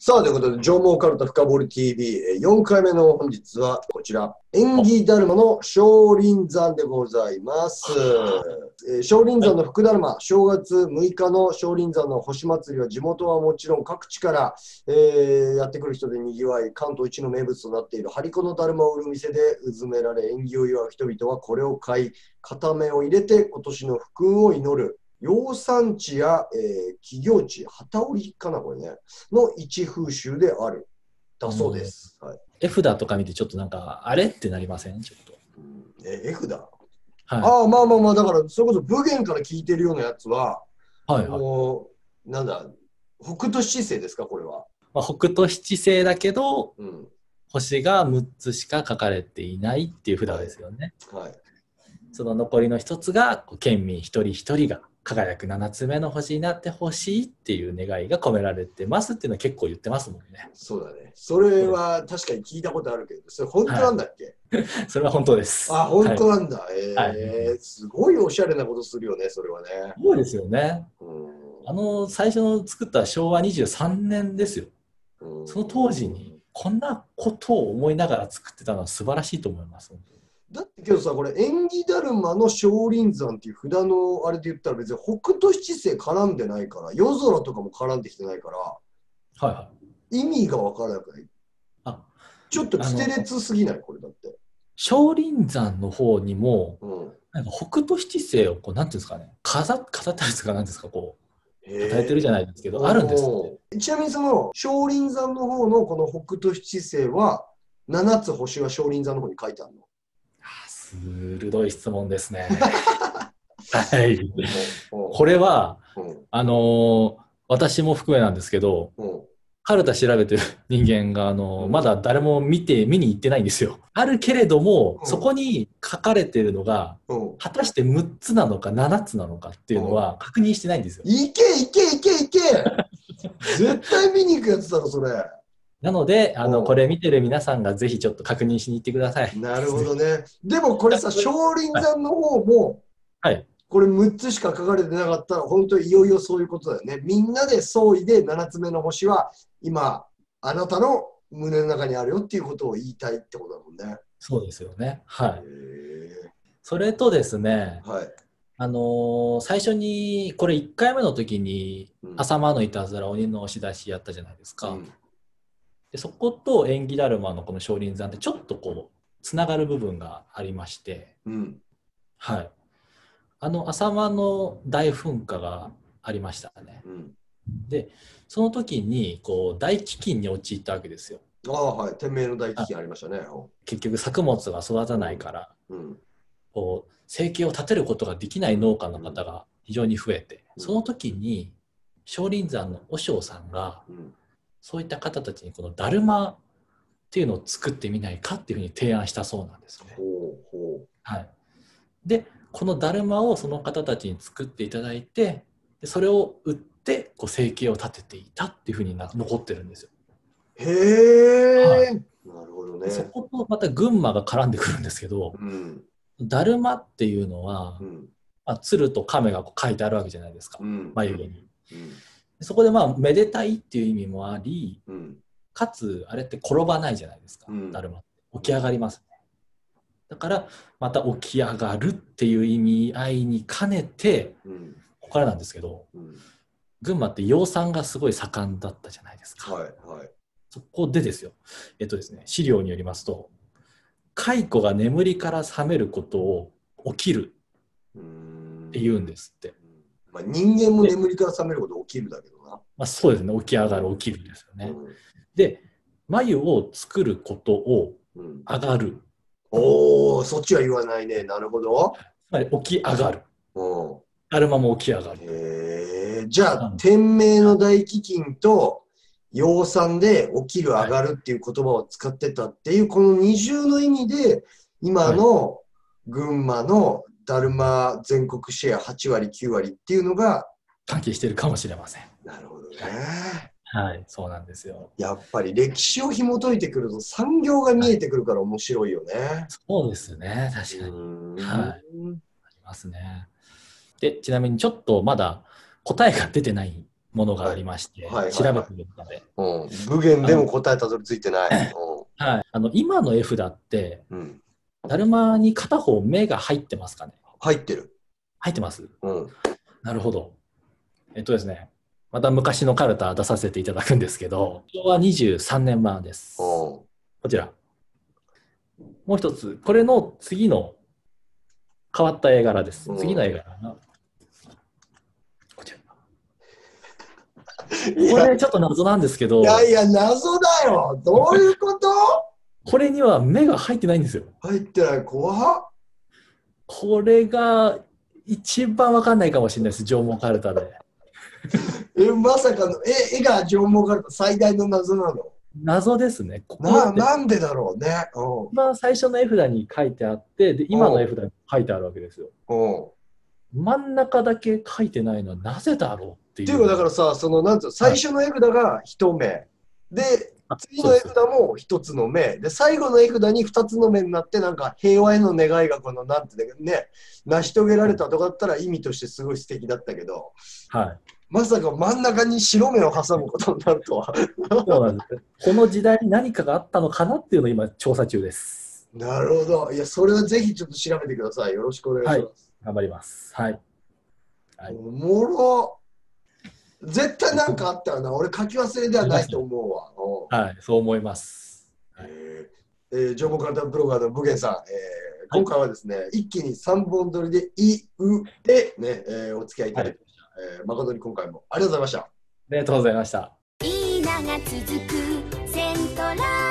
さあ、ということで、上毛かるた深掘り TV、4回目の本日はこちら、縁起だるまの少林山でございます。少林山の福だるま、正月6日の少林山の星祭りは地元はもちろん各地から、やってくる人でにぎわい、関東一の名物となっている張り子のだるまを売る店でうずめられ、縁起を祝う人々はこれを買い、片目を入れて今年の福運を祈る。養蚕地や、企業地、機織りかな、これね、の一風習である、だそうです。はい、絵札とか見て、ちょっとなんか、あれってなりませんちょっと。絵札、はい、ああ、まあまあまあ、だから、それこそ武元から聞いてるようなやつは、はいはい、なんだ、北斗七星ですか、これは。まあ、北斗七星だけど、うん、星が6つしか書かれていないっていう札ですよね。はい、その残りの1つが、県民一人一人が。輝く7つ目の星になってほしいっていう願いが込められてますっていうのは結構言ってますもんね。そうだね。それは確かに聞いたことあるけど、それ本当なんだっけ？はい、それは本当です。あ、本当なんだ。はい、すごいおしゃれなことするよね、それはね。そうですよね。うん、最初の作った昭和23年ですよ。うん、その当時にこんなことを思いながら作ってたのは素晴らしいと思います。だってけどさ、これ縁起だるまの少林山っていう札のあれで言ったら別に北斗七星絡んでないから、夜空とかも絡んできてないから、はいはい、意味が分からなくない？あ、ちょっと捨て列すぎない？これだって少林山の方にも、うん、なんか北斗七星をこうなんていうんですかね、飾ったりとかなんですか、こう与えてるじゃないですけど、あるんですよね。ちなみにその少林山の方のこの北斗七星は7つ星は少林山の方に書いてあるの？鋭い質問ですね。はい、これは、私も含めなんですけど、カルタ調べてる人間がまだ誰も見に行ってないんですよ。あるけれども、そこに書かれてるのが果たして6つなのか7つなのかっていうのは確認してないんですよ。いけいけいけいけ絶対見に行くやつだろそれ。なのでこれ見てる皆さんがぜひちょっと確認しに行ってください。なるほどね。でもこれさ、少林山の方も、はい、これ6つしか書かれてなかったら本当にいよいよそういうことだよね。みんなで総意で7つ目の星は今あなたの胸の中にあるよっていうことを言いたいってことだもんね。そうですよね。はい。それとですね、はい、最初にこれ1回目の時に「朝間のいたずら鬼の押し出し」やったじゃないですか。うんでそこと縁起だるまのこの少林山ってちょっとこうつながる部分がありまして、うん、はい浅間の大噴火がありましたね、うん、でその時にこう大飢饉に陥ったわけですよ。ああはい、天明の大飢饉ありましたね。結局作物が育たないから、うん、こう生計を立てることができない農家の方が非常に増えて、うん、その時に少林山の和尚さんが、うんそういった方たちにこのだるまっていうのを作ってみないかっていうふうに提案したそうなんですね。はい、でこのだるまをその方たちに作っていただいてでそれを売ってこう生計を立てていたっていうふうに残ってるんですよ。へえ、はい、なるほどね。そことまた群馬が絡んでくるんですけど、うん、だるまっていうのは、うんまあ、鶴と亀がこう書いてあるわけじゃないですか、うん、眉毛に。うんそこでまあめでたいっていう意味もあり、うん、かつあれって転ばないじゃないですか、うん、だるま起き上がりますね。だからまた起き上がるっていう意味合いに兼ねて、うん、ここからなんですけど、うん、群馬って養蚕がすごい盛んだったじゃないですか、はいはい、そこでですよですね資料によりますと蚕が眠りから覚めることを起きるっていうんですって。まあ人間も眠りから覚めること起きるだけどな。まあそうですね、起き上がる起きるですよね。うん、で眉を作ることを上がる、うん、おーそっちは言わないね。なるほど。つまり起き上がる、うん、だるまも起き上がる。じゃあ天明の大飢饉と養蚕で起きる上がるっていう言葉を使ってたっていうこの二重の意味で今の群馬のだるま全国シェア8割9割っていうのが関係してるかもしれません。なるほどね。はい、そうなんですよ。やっぱり歴史を紐解いてくると産業が見えてくるから面白いよね。はい、そうですね、確かに。はい、ありますね。で、ちなみにちょっとまだ答えが出てないんものがありまして、はいはい、調べてみたので、武言でも答えたどり着いてない。はい、今の絵札って、うん、だるまに片方目が入ってますかね？入ってる。入ってます、うん、なるほど。ですね、また昔のカルタ出させていただくんですけど、昭和23年版です。こちら。もう一つ、これの次の変わった絵柄です。次の絵柄がこちら。これちょっと謎なんですけど。いやいや、謎だよ。どういうこと？これには目が入ってないんですよ。入ってない。怖っ。これが一番わかんないかもしれないです。縄文カルタで。まさかの絵が縄文カルタ最大の謎なの？謎ですね。なんでだろうね。まあ最初の絵札に書いてあって、で今の絵札に書いてあるわけですよ。真ん中だけ書いてないのはなぜだろうっていう。っていうかだからさ、そのなんていうの、最初の絵札が一目、はい、で次の絵札も一つの目で、最後の絵札に二つの目になって、なんか平和への願いがこのなんてね、成し遂げられたとかだったら意味としてすごい素敵だったけど。はい。まさか真ん中に白目を挟むことになるとは。そうなんですね。この時代に何かがあったのかなっていうのを今調査中です。なるほど。いや、それはぜひちょっと調べてください。よろしくお願いします。はい、頑張ります。はい。はい、おもろ。絶対なんかあったよな。俺書き忘れではないと思うわ。はい、そう思います。縄文カルタブロガーの武言さん。今回はですね、はい、一気に3本撮りででね、お付き合いいただきました。はい、誠に今回もありがとうございました。ありがとうございました。いい名が続くセントラ